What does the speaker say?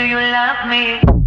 Do you love me?